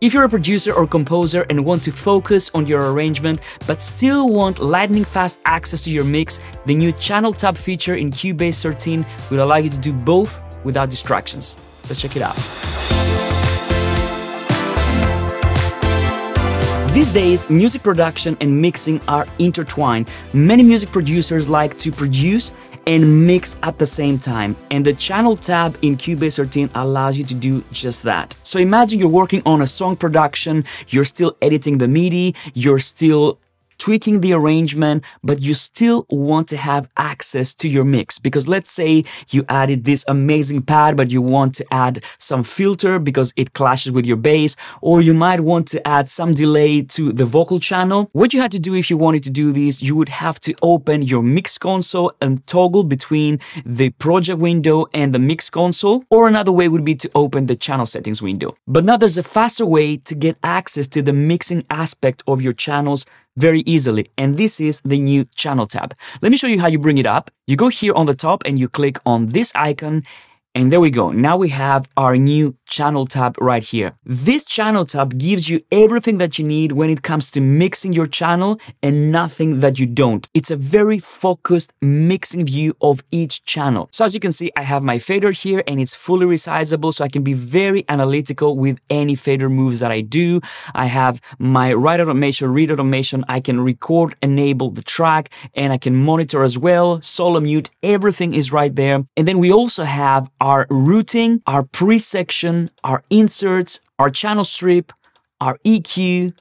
If you're a producer or composer and want to focus on your arrangement but still want lightning fast access to your mix, the new Channel Tab feature in Cubase 13 will allow you to do both without distractions. Let's check it out. These days, music production and mixing are intertwined. Many music producers like to produce and mix at the same time, and the Channel tab in Cubase 13 allows you to do just that. So imagine you're working on a song production, you're still editing the MIDI, you're still tweaking the arrangement, but you still want to have access to your mix, because let's say you added this amazing pad but you want to add some filter because it clashes with your bass, or you might want to add some delay to the vocal channel. What you had to do if you wanted to do this, you would have to open your mix console and toggle between the project window and the mix console, or another way would be to open the channel settings window. But now there's a faster way to get access to the mixing aspect of your channels very easily, and this is the new Channel tab. Let me show you how you bring it up. You go here on the top and you click on this icon, and there we go. Now we have our new Channel tab right here. This Channel tab gives you everything that you need when it comes to mixing your channel and nothing that you don't. It's a very focused mixing view of each channel. So as you can see, I have my fader here and it's fully resizable, so I can be very analytical with any fader moves that I do. I have my write automation, read automation, I can record, enable the track, and I can monitor as well, solo mute, everything is right there. And then we also have our routing, our pre-section, our inserts, our channel strip, our EQ,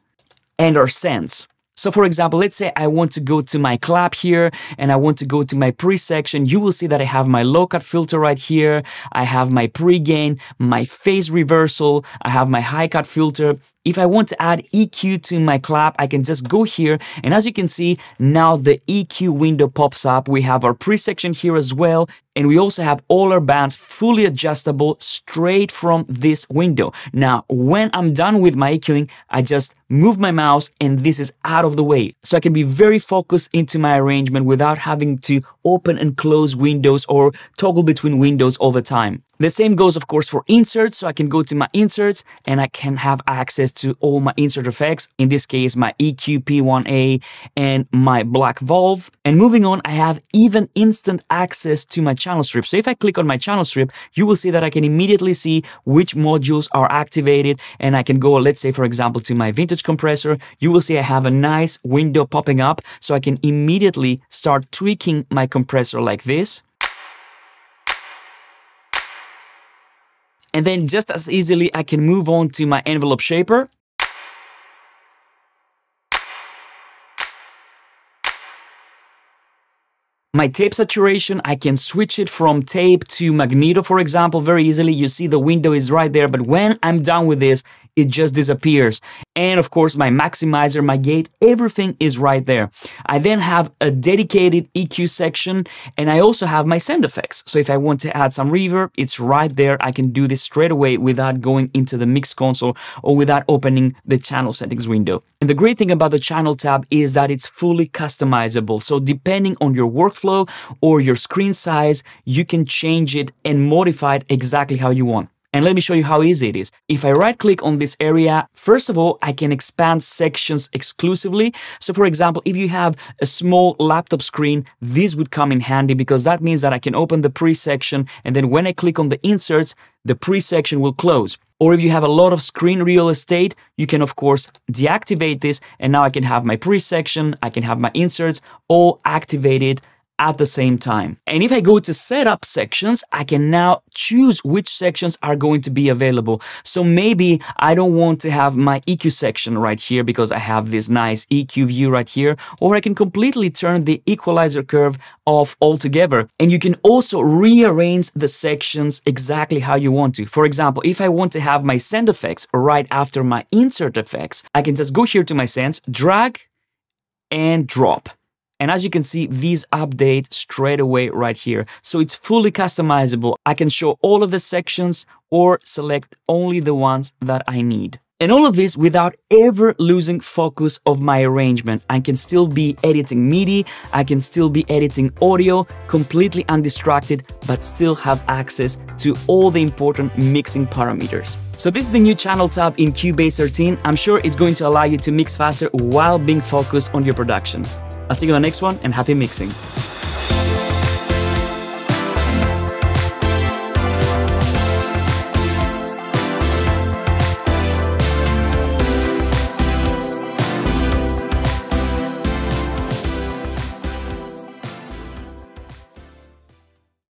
and our sends. So for example, let's say I want to go to my clap here and I want to go to my pre-section. You will see that I have my low cut filter right here. I have my pre-gain, my phase reversal. I have my high cut filter. If I want to add EQ to my clap, I can just go here. And as you can see, now the EQ window pops up. We have our pre-section here as well. And we also have all our bands fully adjustable straight from this window. Now, when I'm done with my EQing, I just move my mouse and this is out of the way. So I can be very focused into my arrangement without having to open and close windows or toggle between windows all the time. The same goes, of course, for inserts. So I can go to my inserts and I can have access to all my insert effects. In this case, my EQ, P1A, and my black valve. And moving on, I have even instant access to my channel strip. So if I click on my channel strip, you will see that I can immediately see which modules are activated. And I can go, let's say, for example, to my vintage compressor. You will see I have a nice window popping up. So I can immediately start tweaking my compressor like this. And then just as easily, I can move on to my envelope shaper. My tape saturation, I can switch it from tape to magneto, for example, very easily. You see the window is right there, but when I'm done with this, it just disappears. And of course, my maximizer, my gate, everything is right there. I then have a dedicated EQ section, and I also have my send effects. So if I want to add some reverb, it's right there. I can do this straight away without going into the mix console or without opening the channel settings window. And the great thing about the Channel tab is that it's fully customizable. So depending on your workflow or your screen size, you can change it and modify it exactly how you want. And let me show you how easy it is. If I right click on this area, first of all, I can expand sections exclusively. So for example, if you have a small laptop screen, this would come in handy because that means that I can open the pre-section, and then when I click on the inserts, the pre-section will close. Or if you have a lot of screen real estate, you can of course deactivate this, and now I can have my pre-section, I can have my inserts all activated at the same time. And if I go to setup sections, I can now choose which sections are going to be available. So maybe I don't want to have my EQ section right here because I have this nice EQ view right here, or I can completely turn the equalizer curve off altogether. And you can also rearrange the sections exactly how you want to. For example, if I want to have my send effects right after my insert effects, I can just go here to my sends, drag and drop. And as you can see, these update straight away right here. So it's fully customizable. I can show all of the sections or select only the ones that I need. And all of this without ever losing focus of my arrangement. I can still be editing MIDI, I can still be editing audio, completely undistracted, but still have access to all the important mixing parameters. So this is the new Channel Tab in Cubase 13. I'm sure it's going to allow you to mix faster while being focused on your production. I'll see you in the next one, and happy mixing.